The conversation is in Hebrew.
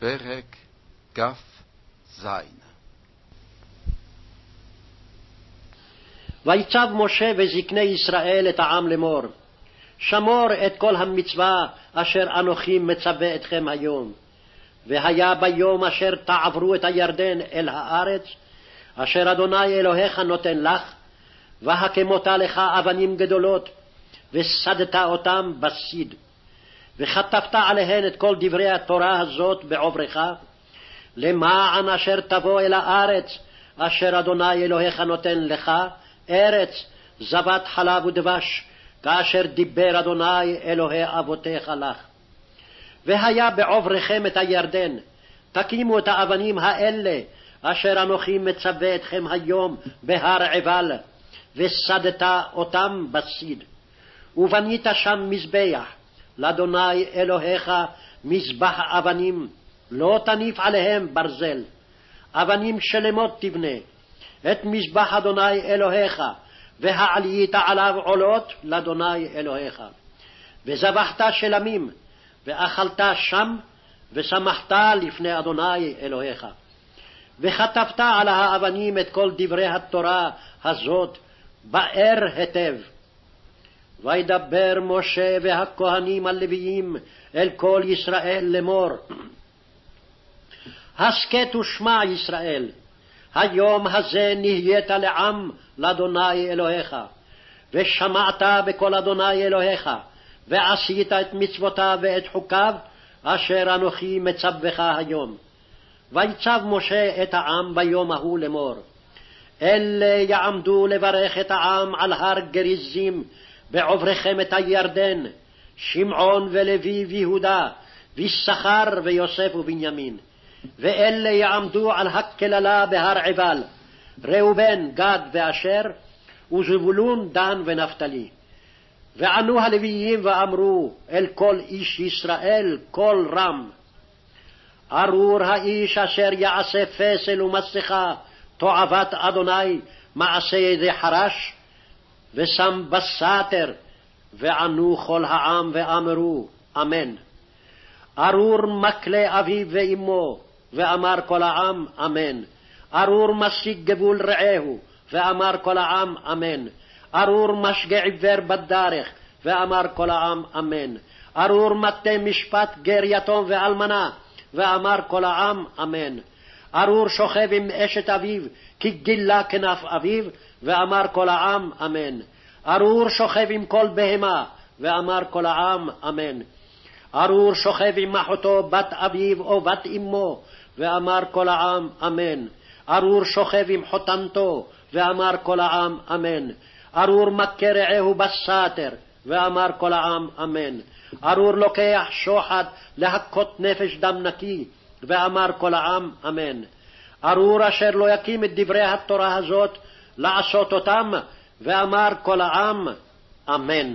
פרק כ"ז. ויצב משה וזקני ישראל את העם לאמור, שמור את כל המצווה אשר אנוכי מצווה אתכם היום. והיה ביום אשר תעברו את הירדן אל הארץ אשר אדוני אלוהיך נותן לך, והקמותה לך אבנים גדולות, וסדת אותם בסיד, וכתבת עליהן את כל דברי התורה הזאת בעוברך, למען אשר תבוא אל הארץ אשר אדוני אלוהיך נותן לך, ארץ זבת חלב ודבש, כאשר דיבר אדוני אלוהי אבותיך לך. והיה בעוברכם את הירדן, תקימו את האבנים האלה אשר אנוכי מצווה אתכם היום בהר עיבל, וסדת אותם בסיד, ובנית שם מזבח לאדוני אלוהיך, מזבח אבנים, לא תניף עליהם ברזל. אבנים שלמות תבנה את מזבח אדוני אלוהיך, והעלית עליו עולות לאדוני אלוהיך. וזבחת שלמים, ואכלת שם, ושמחת לפני אדוני אלוהיך. וכתבת על האבנים את כל דברי התורה הזאת באר היטב. וידבר משה והכהנים הלוויים אל כל ישראל לאמור, הסכת ושמע ישראל, היום הזה נהיית לעם לאדוני אלוהיך, ושמעת בקול אדוני אלוהיך, ועשית את מצוותיו ואת חוקיו אשר אנוכי מצווך היום. ויצב משה את העם ביום ההוא לאמור, אלה יעמדו לברך את העם על הר גריזים בעוברכם את הירדן, שמעון ולוי ויהודה, ויששכר ויוסף ובנימין. ואלה יעמדו על הקללה בהר עיבל, ראובן, גד ואשר, וזבולון, דן ונפתלי. וענו הלוויים ואמרו אל כל איש ישראל קול רם, ארור האיש אשר יעשה פסל ומסכה, תועבת אדוני, מעשה ידי חרש, ושם בסתר. וענו כל העם ואמרו אמן. ארור מקלה אביו ואמו, ואמר כל העם אמן. ארור משיג גבול רעהו, ואמר כל העם אמן. ארור משגה עיוור בדרך, ואמר כל העם אמן. ארור מטה משפט גר יתום ואלמנה, ואמר כל העם אמן. ארור שוכב עם אשת אביו, כי גילה כנף אביו, ואמר כל העם אמן. ארור שוכב עם כל בהמה, ואמר כל העם אמן. ארור שוכב עם אחותו בת אביו או בת אמו, ואמר כל העם אמן. ארור שוכב עם חותנתו, ואמר כל העם אמן. ארור מכה רעהו בסתר, ואמר כל העם אמן. ארור לוקח שוחד להכות נפש דם נקי, ואמר כל העם אמן. ארור אשר לא יקים את דברי התורה הזאת לעשות אותם, ואמר כל העם אמן.